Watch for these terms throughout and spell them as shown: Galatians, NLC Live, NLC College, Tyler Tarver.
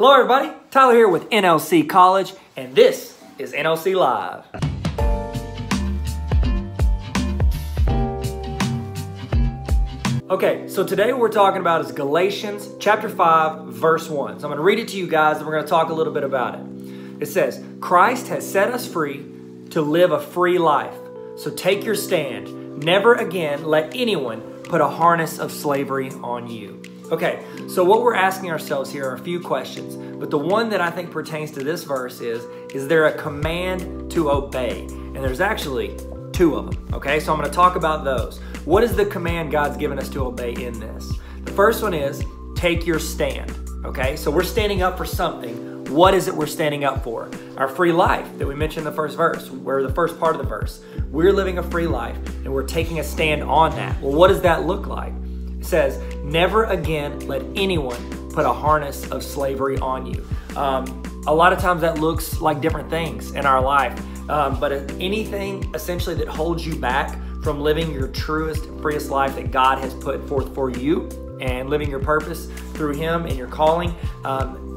Hello everybody, Tyler here with NLC College, and this is NLC Live. Okay, so today what we're talking about is Galatians chapter 5, verse 1. So I'm gonna read it to you guys and we're gonna talk a little bit about it. It says, Christ has set us free to live a free life. So take your stand. Never again let anyone put a harness of slavery on you. Okay, so what we're asking ourselves here are a few questions, but the one that I think pertains to this verse is there a command to obey? And there's actually two of them, okay? So I'm gonna talk about those. What is the command God's given us to obey in this? The first one is, take your stand, okay? So we're standing up for something. What is it we're standing up for? Our free life that we mentioned in the first verse, or the first part of the verse. We're living a free life and we're taking a stand on that. Well, what does that look like? It says, never again let anyone put a harness of slavery on you. A lot of times that looks like different things in our life, but anything essentially that holds you back from living your truest, freest life that God has put forth for you and living your purpose through Him and your calling,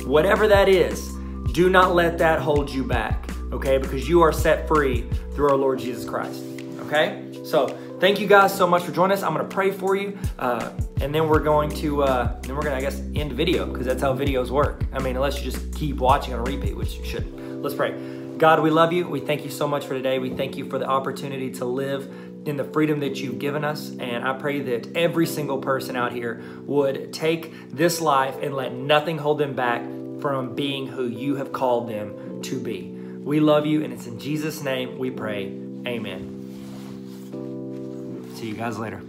whatever that is, do not let that hold you back, okay? Because you are set free through our Lord Jesus Christ, okay? So, thank you guys so much for joining us. I'm gonna pray for you, and then we're going to, I guess, end video, because that's how videos work. I mean, unless you just keep watching on a repeat, which you shouldn't. Let's pray. God, we love you. We thank you so much for today. We thank you for the opportunity to live in the freedom that you've given us, and I pray that every single person out here would take this life and let nothing hold them back from being who you have called them to be. We love you, and it's in Jesus' name we pray. Amen. See you guys later.